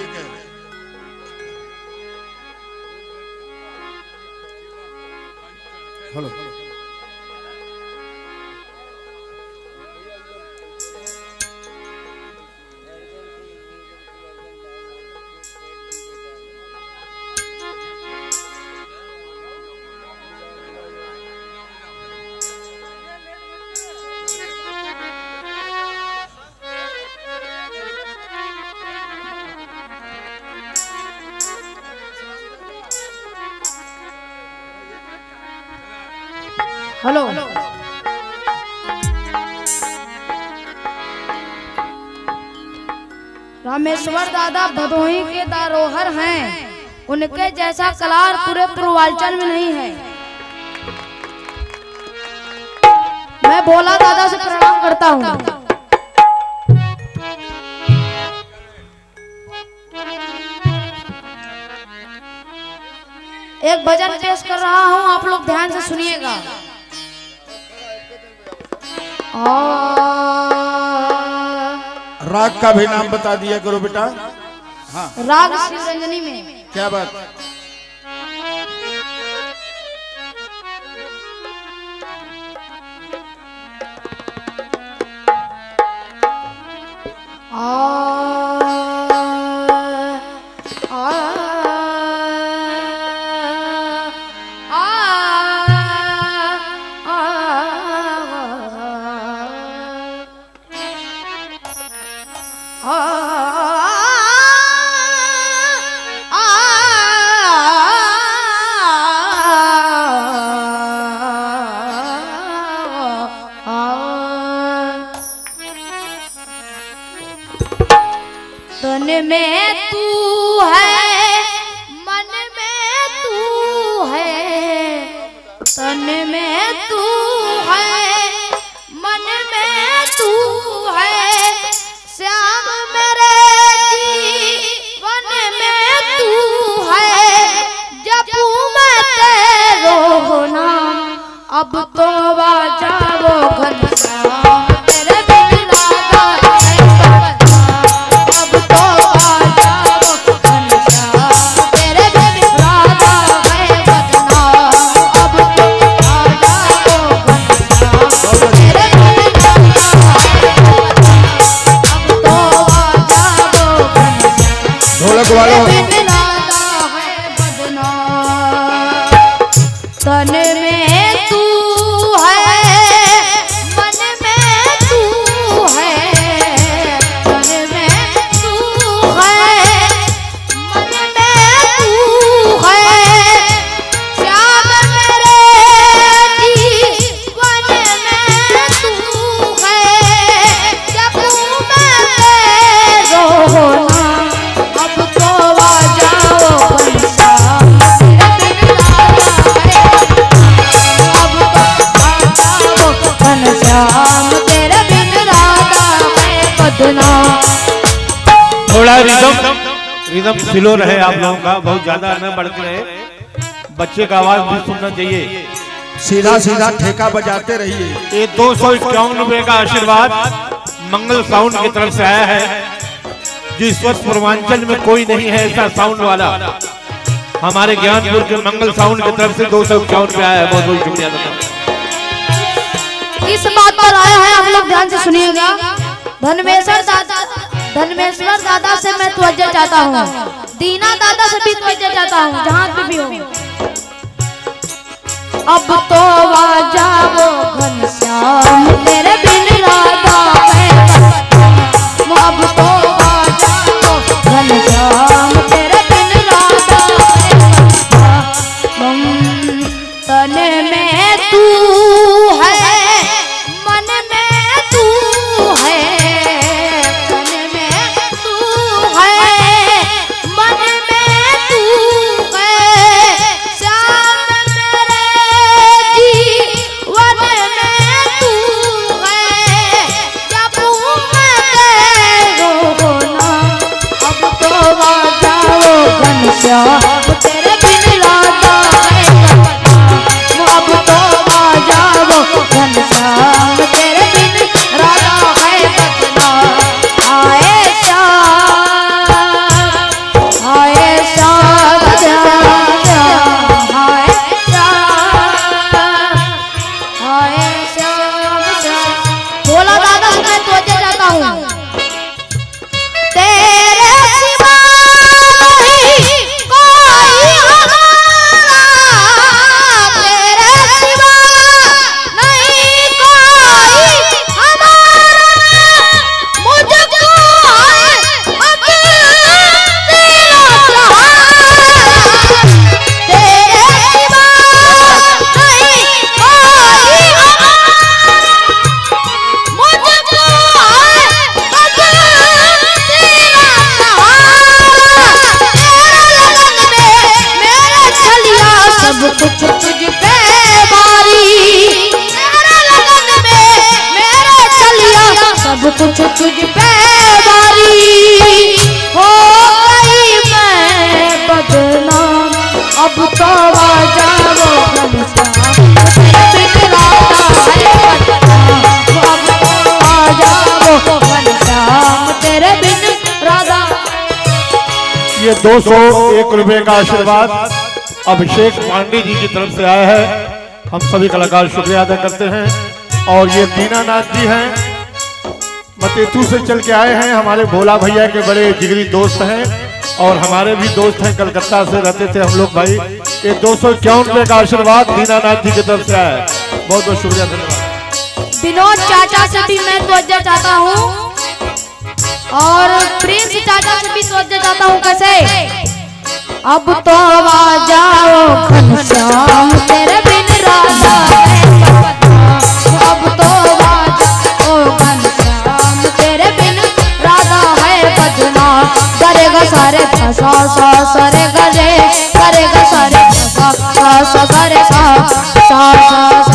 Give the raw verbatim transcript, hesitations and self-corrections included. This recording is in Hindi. ये कह रहे हैं। हेलो हेलो हेलो रामेश्वर दादा भदौही के धरोहर हैं, उनके जैसा कलार पूरे पूर्वांचल में नहीं है। मैं भोला दादा से प्रणाम करता हूँ। एक भजन पेश कर रहा हूँ, आप लोग ध्यान से सुनिएगा। राग का भी नाम बता दिया करो बेटा। हाँ। राग शिवरंजनी में। क्या बात। अब तो बाजा वो घनश्याम तेरे बिना गाता है घनश्याम। अब तो बाजा वो घनश्याम तेरे बिना गाता है घनश्याम। अब तो बाजा वो घनश्याम तेरे बिना गाता है घनश्याम। अब तो बाजा वो घनश्याम ढोलक वालों बिना गाता है घनश्याम। तन में रिदम स्लो रहे आप लोगों का, बहुत ज्यादा न बढ़ते रहे। बच्चे का आवाज भी सुनना चाहिए। सीधा सीधा ठेका बजाते रहिए। ये दो सौ इक्यावन रुपए का आशीर्वाद मंगल साउंड की तरफ से आया है, जो इस वक्त पूर्वांचल में कोई नहीं है ऐसा साउंड वाला। हमारे ज्ञानपुर के मंगल साउंड की तरफ से दो सौ इक्यावन रुपए आया है। बहुत बहुत शुक्रिया। इस बात पर आया है, आप लोग ध्यान से सुनिएगा। धनमेश्वर दादा धनमेश्वर दादा से मैं तवज्जो चाहता हूँ, दीना दादा से भी तवज्जो चाहता हूँ, जहाँ पे भी हो। अब तो बाजा वो घनश्याम तेरे बिन राधा है। अब तो बाजा वो घनश्याम तेरे बिन राधा है। तन में तू है, मन में तू है, वो तेरे बिन राधा है घनश्याम। अब तो बाजा वो घनश्याम तेरे बिन राधा है घनश्याम। आए श्याम कुछ तुझ पे भारी हो गई मैं बदनाम। अब तो आ जाओ घनश्याम से पिघलाता है पत्ता। अब तो आ जाओ घनश्याम तेरे बिन राधा। ये दो सौ एक रुपये का आशीर्वाद अभिषेक पांडे जी की तरफ से आया है। हम सभी कलाकार शुक्रिया अदा करते हैं। और ये दीनानाथ जी हैं, मतेतू से चल के आए हैं, हमारे भोला भैया के बड़े जिगरी दोस्त हैं और हमारे भी दोस्त हैं, कलकत्ता से रहते थे हम लोग भाई। ये दो सौ इक्यावन रुपये का आशीर्वाद दीनानाथ जी की तरफ से आया है। बहुत बहुत शुक्रिया, धन्यवाद। विनोद चाचा से भी मैं तवज्जो चाहता हूँ और प्रिंस चाचा से भी तवज्जो चाहता हूँ। कैसे? अब तो आ जाओ घनश्याम तेरे बिन राधा है पता। अब तो आ जाओ घनश्याम तेरे बिन राधा है बजना। करेगा सारे सा सा सारे गरे करेगा सारे सा सा सारे सा सा सा।